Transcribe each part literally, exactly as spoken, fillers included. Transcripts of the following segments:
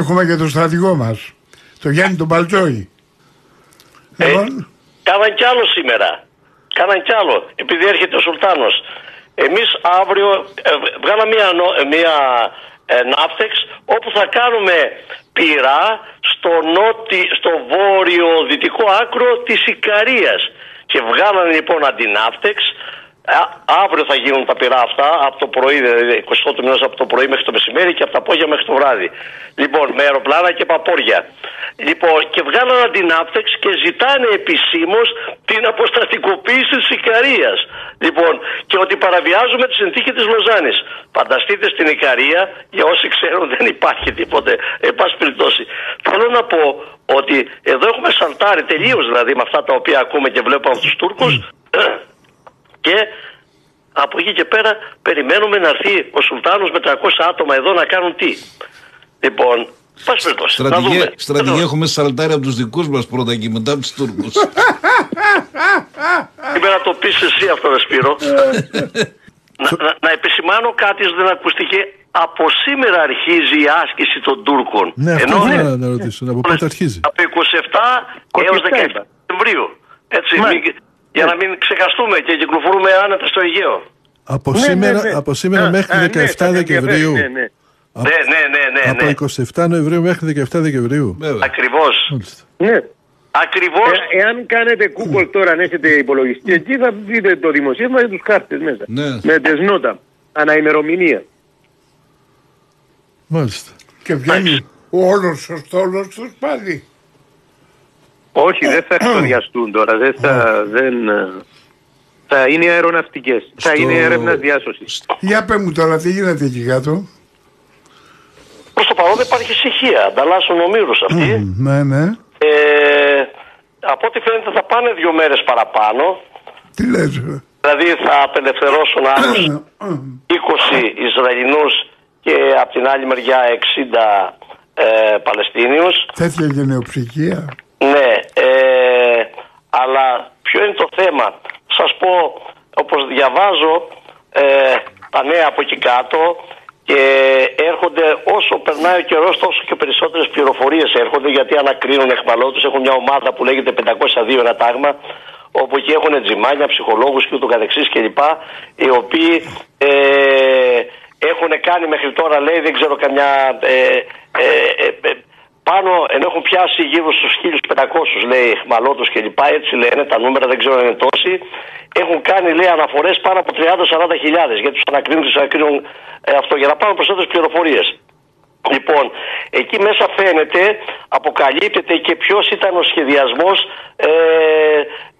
Έχουμε και τον στρατηγό μας, τον Γιάννη τον Μπαλτζώη. Ε, λοιπόν. Κάναν κι άλλο σήμερα. Κάναν κι άλλο, επειδή έρχεται ο Σουλτάνος. Εμείς αύριο ε, βγάλαμε μια, μια ε, ναύτεξ όπου θα κάνουμε πυρά στο, νότι, στο βόρειο δυτικό άκρο της Ικαρίας. Και βγάλανε λοιπόν αντιναύτεξ. Αύριο θα γίνουν τα πυρά αυτά, από το πρωί, δηλαδή εικοστό του μηνός από το πρωί μέχρι το μεσημέρι και από τα απόγευμα μέχρι το βράδυ. Λοιπόν, με αεροπλάνα και παπόρια. Λοιπόν, και βγάλανε αντινάπτεξ και ζητάνε επισήμως την αποστατικοποίηση της Ικαρίας. Λοιπόν, και ότι παραβιάζουμε τη συνθήκη της Λοζάνης. Φανταστείτε στην Ικαρία, για όσοι ξέρουν δεν υπάρχει τίποτε. Εν πάση περιπτώσει, θέλω να πω ότι εδώ έχουμε σαλτάρει τελείως δηλαδή με αυτά τα οποία ακούμε και βλέπουμε από τους Τούρκους. Και από εκεί και πέρα περιμένουμε να έρθει ο Σουλτάνος με τριακόσια άτομα εδώ να κάνουν τι. Λοιπόν, πας περιπτώσει. Στρατηγέ, στρατηγέ έχουμε σαλτάρει από τους δικούς μας πρώτα και μετά από τους Τούρκους. Σήμερα το πεις εσύ αυτό, ρε Σπύρο. να, να, να επισημάνω κάτι που δεν ακούστηκε. Από σήμερα αρχίζει η άσκηση των Τούρκων. Ναι, αυτό ήθελα να ρωτήσω. Από πότε αρχίζει? Από είκοσι επτά έως δεκαεπτά Σεπτεμβρίου. Έτσι, για να μην ξεχαστούμε και κυκλοφορούμε άνετα στο Αιγαίο. Από ναι, σήμερα, ναι, ναι. Από σήμερα α, μέχρι α, δεκαεπτά ναι, Δεκεμβρίου. Ναι, ναι. Α, ναι, ναι, ναι, ναι. Από είκοσι επτά Νοεμβρίου μέχρι δεκαεπτά Δεκεμβρίου. Βέβαια. Ακριβώς. Ναι. Ακριβώς. Ε, εάν κάνετε Google τώρα, αν έχετε υπολογιστή, εκεί θα δείτε το δημοσίευμα και τους χάρτες μέσα. Ναι. Με τεσνότα. Αναημερομηνία. Μάλιστα. Και βγαίνει όλος ο στόλος τους πάλι. Όχι, δεν θα εξοδιαστούν τώρα, δεν θα, δεν, θα είναι αεροναυτικές, στο... θα είναι έρευνας διάσωσης. Για πέ μου τώρα, τι γίνεται εκεί κάτω? Προς το παρόν δεν υπάρχει ησυχία, ανταλλάσσουν ομήρους αυτοί. Mm, ναι, ναι. Ε, από ό,τι φαίνεται θα πάνε δύο μέρες παραπάνω. Τι λες? Δηλαδή θα απελευθερώσουν άλλους είκοσι Ισραηλινούς και από την άλλη μεριά εξήντα ε, Παλαιστίνιους. Τέτοια γενεοψυχία. Ναι, ε, αλλά ποιο είναι το θέμα? Σας πω, όπως διαβάζω ε, τα νέα από εκεί κάτω και έρχονται όσο περνάει ο καιρός τόσο και περισσότερες πληροφορίες έρχονται, γιατί ανακρίνουν εχμαλώτους, έχουν μια ομάδα που λέγεται πεντακόσια δύο, ένα τάγμα, όπου εκεί έχουν τζιμάνια, ψυχολόγους και ούτω καθεξής κλπ, οι οποίοι ε, έχουν κάνει μέχρι τώρα, λέει, δεν ξέρω καμιά... Ε, ε, ε, ε, πάνω, ενώ έχουν πιάσει γύρω στους χίλιους πεντακόσιους, λέει, εχμαλώτους και λοιπά, έτσι λένε, τα νούμερα δεν ξέρω αν είναι τόσοι, έχουν κάνει, λέει, αναφορές πάνω από τριάντα με σαράντα χιλιάδες, γιατί τους ανακρίνουν, τους ανακρίνουν ε, αυτό, για να πάρουν προσθέτες πληροφορίες. Λοιπόν, εκεί μέσα φαίνεται, αποκαλύπτεται και ποιος ήταν ο σχεδιασμός ε,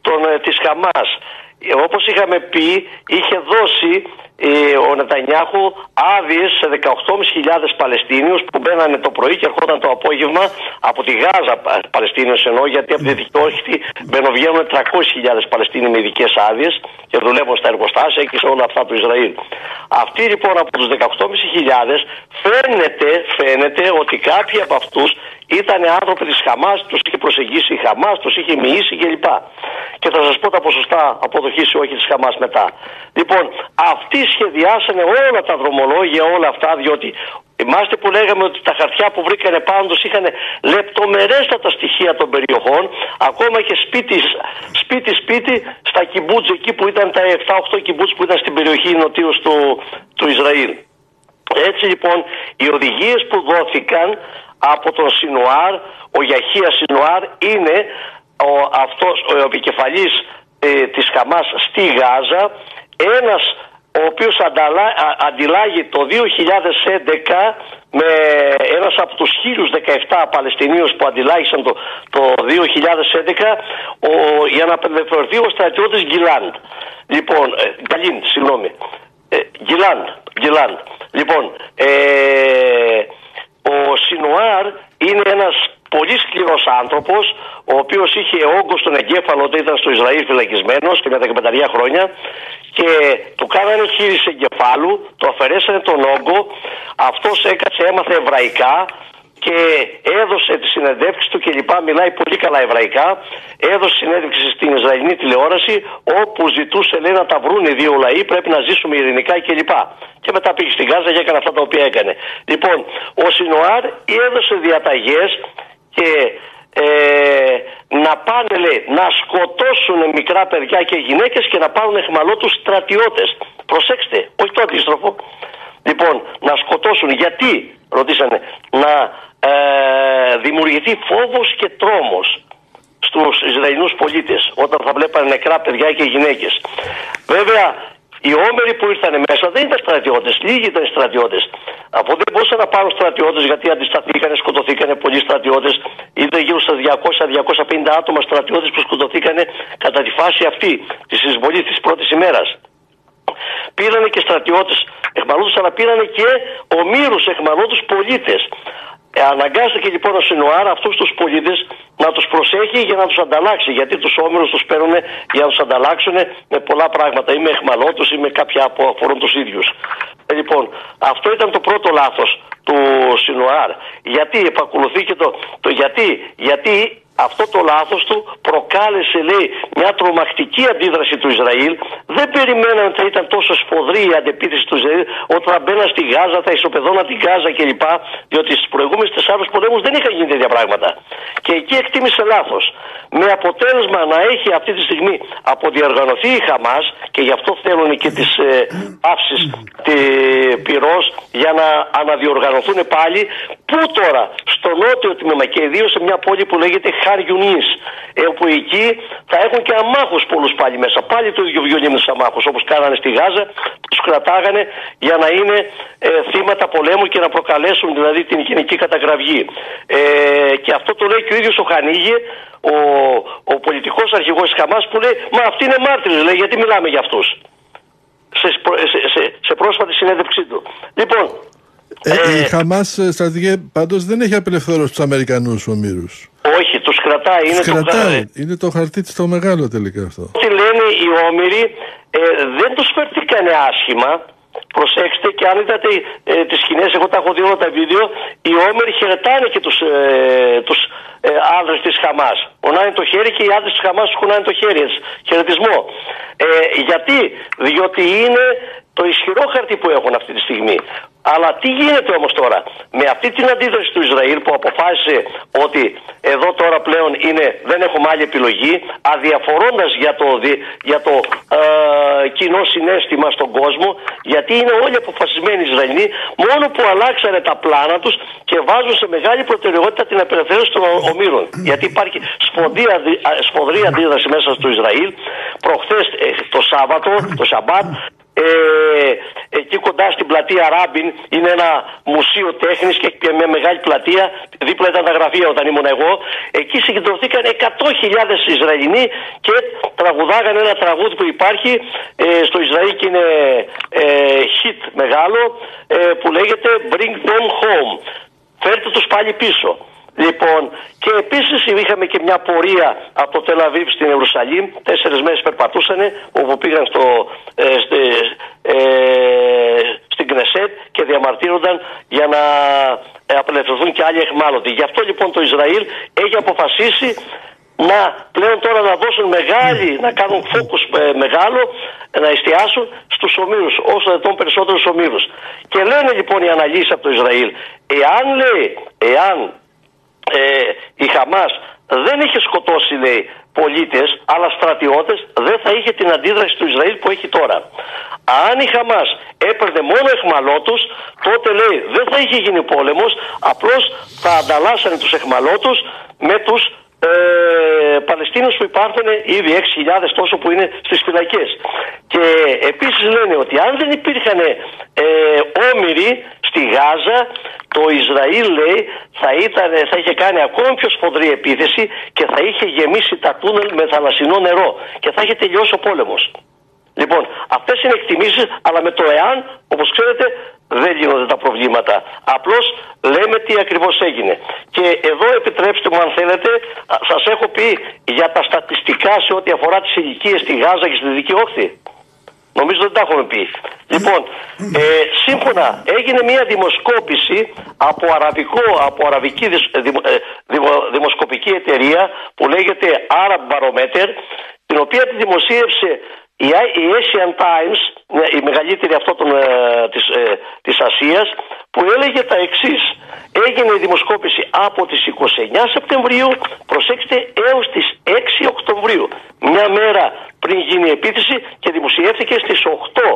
των, ε, της Χαμάς. Όπως είχαμε πει, είχε δώσει ε, ο Νετανιάχου άδειες σε δεκαοκτώ χιλιάδες πεντακόσιους Παλαιστίνιους που μπαίνανε το πρωί και ερχόταν το απόγευμα από τη Γάζα Παλαιστίνιους, ενώ γιατί από τη Δυτική Όχθη μπαινοβγαίνουν τριακόσιες χιλιάδες Παλαιστίνιοι με ειδικές άδειες και δουλεύουν στα εργοστάσια και σε όλα αυτά του Ισραήλ. Αυτοί λοιπόν από τους δεκαοκτώ χιλιάδες πεντακόσιους φαίνεται, φαίνεται ότι κάποιοι από αυτούς ήταν άνθρωποι της Χαμάς, τους είχε προσεγγίσει η Χαμάς, τους είχε μοιήσει κλπ. Και θα σας πω τα ποσοστά αποδοχής ή όχι της Χαμάς μετά. Λοιπόν, αυτοί σχεδιάσανε όλα τα δρομολόγια, όλα αυτά, διότι θυμάστε που λέγαμε ότι τα χαρτιά που βρήκανε πάνω τους είχαν λεπτομερέστατα στοιχεία των περιοχών, ακόμα και σπίτι-σπίτι στα κιμπούτζ εκεί που ήταν τα επτά οκτώ κιμπούτζ που ήταν στην περιοχή νοτίως του, του Ισραήλ. Έτσι λοιπόν, οι οδηγίες που δόθηκαν από τον Σινουάρ, ο Γιαχία Σινουάρ είναι ο, αυτός, ο επικεφαλής ε, της Χαμάς στη Γάζα, ένας ο οποίος ανταλά, α, αντιλάγει το δύο χιλιάδες έντεκα με ένας από τους χίλιους δεκαεπτά Παλαιστινίους που αντιλάγησαν το, το δύο χιλιάδες έντεκα ο, για να απελευθερωθεί ο στρατιώτης Γιλάν. Λοιπόν, ε, Γκαλίν, συγγνώμη. Ε, Γιλάν, Γιλάν. Λοιπόν, ε, ο Σινουάρ είναι ένας πολύ σκληρός άνθρωπος, ο οποίος είχε όγκο στον εγκέφαλο όταν ήταν στο Ισραήλ φυλακισμένος και μετά δεκαπέντε χρόνια και του κάνανε χείριση εγκεφάλου, του αφαιρέσανε τον όγκο, αυτός έκατσε, έμαθε εβραϊκά και έδωσε τη συνέντευξη του κλπ. Μιλάει πολύ καλά εβραϊκά. Έδωσε συνέντευξη στην Ισραηλινή τηλεόραση, όπου ζητούσε, λέει, να τα βρουν οι δύο λαοί, πρέπει να ζήσουμε ειρηνικά κλπ. Και μετά πήγε στην Γάζα και έκανε αυτά τα οποία έκανε. Λοιπόν, ο Σινουάρ έδωσε διαταγές και ε, να πάνε, λέει, να σκοτώσουν μικρά παιδιά και γυναίκες και να πάρουν εχμαλό τους στρατιώτες. Προσέξτε, όχι το αντίστροφο. Λοιπόν, να σκοτώσουν. Γιατί, ρωτήσανε, να ε, δημιουργηθεί φόβος και τρόμος στους Ισραηλινούς πολίτες όταν θα βλέπανε νεκρά παιδιά και γυναίκες. Βέβαια, οι όμεροι που ήρθαν μέσα δεν ήταν στρατιώτες, λίγοι ήταν στρατιώτες. Αφού δεν μπορούσαν να πάρουν στρατιώτες, γιατί αντισταθήκανε, σκοτωθήκανε πολλοί στρατιώτες, ήταν γύρω στα διακόσια με διακόσια πενήντα άτομα στρατιώτες που σκοτωθήκανε κατά τη φάση αυτή της εισβολής της πρώτης ημέρας. Πήρανε και στρατιώτες εχμαλώτους, αλλά πήρανε και ομήρους εχμαλώτους πολίτες. Ε, αναγκάστηκε λοιπόν ο Σινουάρ αυτούς τους πολίτες να τους προσέχει για να τους ανταλλάξει, γιατί τους όμηρους τους παίρνουν για να τους ανταλλάξουν με πολλά πράγματα, ή με εχμαλώτους ή με κάποια που αφορούν τους ίδιους. Ε, λοιπόν, αυτό ήταν το πρώτο λάθος του Σινουάρ. Γιατί επακολουθήκε το, το γιατί, γιατί αυτό το λάθος του προκάλεσε, λέει, μια τρομακτική αντίδραση του Ισραήλ. Δεν περιμέναν ότι θα ήταν τόσο σφοδρή η αντεπίθεση του Ισραήλ, όταν μπαίναν στη Γάζα, τα ισοπεδώναν την Γάζα κλπ. Διότι στις προηγούμενες τεσσάρους πολέμους δεν είχαν γίνει τέτοια πράγματα. Και εκεί εκτίμησε λάθος. Με αποτέλεσμα να έχει αυτή τη στιγμή αποδιοργανωθεί η Χαμάς, και γι' αυτό θέλουν και τις ε, παύσεις τη πυρός για να αναδιοργανωθούν πάλι. Πού τώρα, στο νότιο τμήμα και ιδίως σε μια πόλη που λέγεται Χαρ-Γιουνίς, όπου εκεί θα έχουν και αμάχους πολλούς πάλι μέσα. Πάλι το ίδιο βιολί με τους αμάχους, όπως κάνανε στη Γάζα, τους κρατάγανε για να είναι ε, θύματα πολέμου και να προκαλέσουν δηλαδή την γενική καταγραυγή. Ε, και αυτό το λέει και ο ίδιος ο Χανίγη, ο, ο πολιτικός αρχηγός της Χαμάς, που λέει, μα αυτοί είναι μάρτυρες, λέει, γιατί μιλάμε για αυτούς. Σε, σε, σε, σε πρόσφατη συνέντευξή του. Λοιπόν, Ε, ε, η Χαμάς, στρατηγέ, πάντως δεν έχει απελευθερώσει τους Αμερικανούς ομήρους. Όχι, τους κρατάει. Είναι, τους το, κρατάει. Το... είναι το χαρτί της το μεγάλο τελικά αυτό. Ό,τι λένε οι όμηροι, ε, δεν τους φέρθηκανε άσχημα. Προσέξτε, και αν είδατε ε, τις σκηνές, εγώ τα έχω δει όλα τα βίντεο, οι όμηροι χαιρετάνε και τους, ε, τους ε, άνδρες της Χαμάς. Πονάνε το χέρι και οι άνδρες της Χαμάς κουνάνε το χέρι. Χαιρετισμό. Ε, γιατί, διότι είναι το ισχυρό χαρτί που έχουν αυτή τη στιγμή. Αλλά τι γίνεται όμως τώρα, με αυτή την αντίδραση του Ισραήλ που αποφάσισε ότι εδώ τώρα πλέον είναι, δεν έχουμε άλλη επιλογή, αδιαφορώντας για το, για το ε, κοινό συνέστημα στον κόσμο, γιατί είναι όλοι αποφασισμένοι Ισραηλοί, μόνο που αλλάξανε τα πλάνα τους και βάζουν σε μεγάλη προτεραιότητα την απελευθέρωση των ομήρων. Γιατί υπάρχει σφοδρή αντίδραση μέσα στο Ισραήλ. Προχθές ε, το Σάββατο, το Σαμπάτ, Ε, εκεί κοντά στην πλατεία Ράμπιν, είναι ένα μουσείο τέχνης και μια μεγάλη πλατεία, δίπλα ήταν τα γραφεία όταν ήμουν εγώ, εκεί συγκεντρωθήκαν εκατό χιλιάδες Ισραηλινοί και τραγουδάγανε ένα τραγούδι που υπάρχει ε, στο Ισραήλ και είναι ε, hit μεγάλο, ε, που λέγεται Bring Them Home, φέρτε τους πάλι πίσω. Λοιπόν, και επίσης είχαμε και μια πορεία από το Τελ Αβίβ στην Ιερουσαλήμ, τέσσερις μέρες περπατούσανε, όπου πήγαν στο, ε, στη, ε, στην Κνεσέτ και διαμαρτύρονταν για να απελευθερωθούν και άλλοι εχμάλωτοι. Γι' αυτό λοιπόν το Ισραήλ έχει αποφασίσει να πλέον τώρα να δώσουν μεγάλη, να κάνουν focus μεγάλο, να εστιάσουν στους ομήρους, όσο δυνατόν περισσότερους ομήρους. Και λένε λοιπόν οι αναλύσεις από το Ισραήλ, εάν λέει, εάν Ε, η Χαμάς δεν είχε σκοτώσει, λέει, πολίτες αλλά στρατιώτες, δεν θα είχε την αντίδραση του Ισραήλ που έχει τώρα. Αν η Χαμάς έπαιρνε μόνο εχμαλώτους, τότε, λέει, δεν θα είχε γίνει πόλεμος, απλώς θα ανταλλάσσανε τους εχμαλώτους με τους ε, Παλαιστίνους που υπάρχουν ήδη έξι χιλιάδες τόσο που είναι στις φυλακές. Και επίσης λένε ότι αν δεν υπήρχαν ε, όμηροι στη Γάζα, το Ισραήλ, λέει, θα, ήταν, θα είχε κάνει ακόμη πιο σφοδρή επίθεση και θα είχε γεμίσει τα τούνελ με θαλασσινό νερό και θα είχε τελειώσει ο πόλεμος. Λοιπόν, αυτές είναι εκτιμήσεις, αλλά με το εάν, όπως ξέρετε, δεν γίνονται τα προβλήματα. Απλώς λέμε τι ακριβώς έγινε. Και εδώ επιτρέψτε μου, αν θέλετε, σας έχω πει για τα στατιστικά σε ό,τι αφορά τις ηλικίες στη Γάζα και στη Δυτική Όχθη. Νομίζω δεν τα έχουμε πει. Λοιπόν, ε, σύμφωνα έγινε μια δημοσκόπηση από, αραβικό, από αραβική δημο, δημο, δημοσκοπική εταιρεία που λέγεται Arab Barometer, την οποία τη δημοσίευσε η Asian Times, η μεγαλύτερη αυτό των, ε, της, ε, της Ασίας, που έλεγε τα εξής. Έγινε η δημοσκόπηση από τις εικοστή ενάτη Σεπτεμβρίου, προσέξτε, έως τις έξι Οκτωβρίου. Μια μέρα πριν γίνει η επίθεση και δημοσιεύθηκε στις οκτώ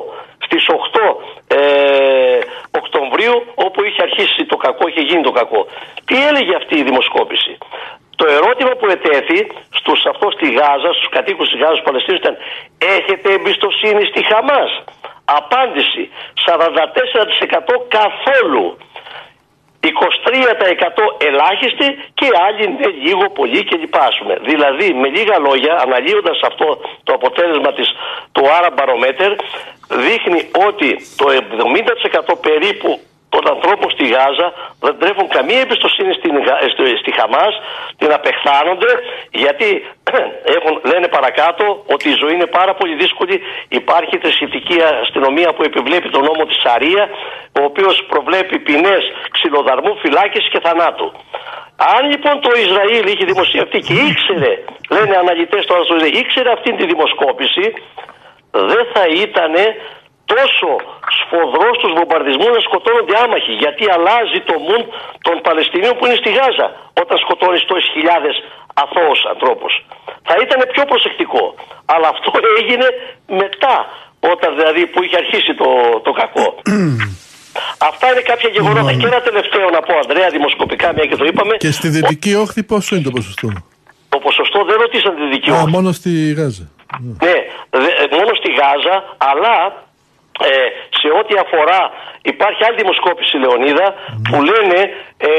Οκτωβρίου, όπου είχε αρχίσει το κακό, είχε γίνει το κακό. Τι έλεγε αυτή η δημοσκόπηση? Το ερώτημα που ετέθη στους αυτό στη Γάζα, στους κατοίκους της Γάζας Παλαιστίνης ήταν: έχετε εμπιστοσύνη στη Χαμάς? Απάντηση: σαράντα τέσσερα τοις εκατό καθόλου, είκοσι τρία τοις εκατό ελάχιστη και άλλοι ναι, λίγο πολύ κλπ. Δηλαδή, με λίγα λόγια, αναλύοντας αυτό το αποτέλεσμα της, του Arab Barometer, δείχνει ότι το εβδομήντα τοις εκατό περίπου των ανθρώπων στη Γάζα δεν τρέφουν καμία εμπιστοσύνη στην, στη Χαμάς, την απεχθάνονται, γιατί έχουν, λένε παρακάτω ότι η ζωή είναι πάρα πολύ δύσκολη. Υπάρχει θρησκευτική αστυνομία που επιβλέπει τον νόμο της Σαρία, ο οποίος προβλέπει ποινές ξυλοδαρμού, φυλάκιση και θανάτου. Αν λοιπόν το Ισραήλ είχε δημοσιευτεί και ήξερε, λένε αναλυτές τώρα στο Ισραήλ, ήξερε αυτή τη δημοσκόπηση, δεν θα ήτανε τόσο σφοδρός στους βομβαρδισμούς να σκοτώνονται άμαχοι, γιατί αλλάζει το μουν των Παλαιστινίων που είναι στη Γάζα όταν σκοτώνεις τόσες χιλιάδες αθώους ανθρώπους. Θα ήταν πιο προσεκτικό, αλλά αυτό έγινε μετά, όταν δηλαδή που είχε αρχίσει το, το κακό. Αυτά είναι κάποια γεγονότα. Και ένα τελευταίο να πω, Ανδρέα, δημοσκοπικά, μια και το είπαμε. Και στη Δυτική Όχθη πόσο είναι το ποσοστό? Το ποσοστό δεν ρωτήσαν τη Δυτική Όχθη. Α, μόνο στη Γάζα. Ναι, δε, μόνο στη Γάζα, αλλά... Ε, σε ό,τι αφορά, υπάρχει άλλη δημοσκόπηση, Λεωνίδα, που λένε ε,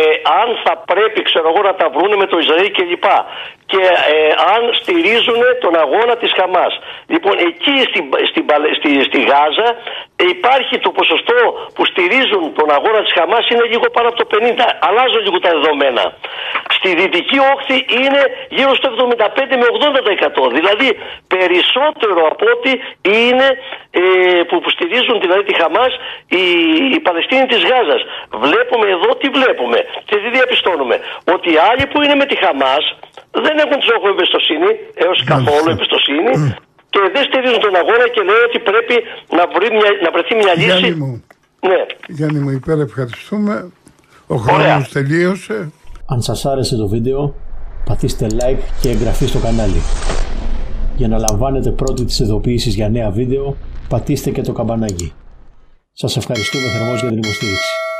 αν θα πρέπει, ξέρω εγώ, να τα βρούνε με το Ισραήλ και λοιπά, και ε, αν στηρίζουν τον αγώνα της Χαμάς. Λοιπόν, εκεί στην, στην, στη, στη Γάζα ε, υπάρχει το ποσοστό που στηρίζουν τον αγώνα της Χαμάς είναι λίγο πάνω από το πενήντα. Αλλάζουν λίγο τα δεδομένα. Στη Δυτική Όχθη είναι γύρω στο εβδομήντα πέντε με ογδόντα τοις εκατό. Δηλαδή περισσότερο από ό,τι είναι ε, που, που στηρίζουν δηλαδή τη Χαμάς οι, οι Παλαιστίνοι της Γάζας. Βλέπουμε εδώ τι βλέπουμε και τι διαπιστώνουμε. Ότι οι άλλοι που είναι με τη Χαμάς δεν έχουν τζόγο εμπιστοσύνη, έως καθόλου εμπιστοσύνη, και δεν στηρίζουν τον αγώνα και λέει ότι πρέπει να, βρει μια, να βρεθεί μια λύση. Γιάννη μου, ναι. Γιάννη μου, υπέρ ευχαριστούμε. Ο χρόνος τελείωσε. Αν σας άρεσε το βίντεο, πατήστε like και εγγραφή στο κανάλι. Για να λαμβάνετε πρώτη τις ειδοποιήσεις για νέα βίντεο, πατήστε και το καμπανάκι. Σας ευχαριστούμε θερμός για την υποστήριξη.